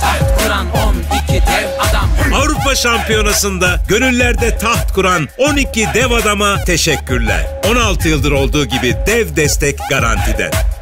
taht kuran 12 dev adam. Avrupa Şampiyonası'nda gönüllerde taht kuran 12 dev adama teşekkürler. 16 yıldır olduğu gibi dev destek garantiden.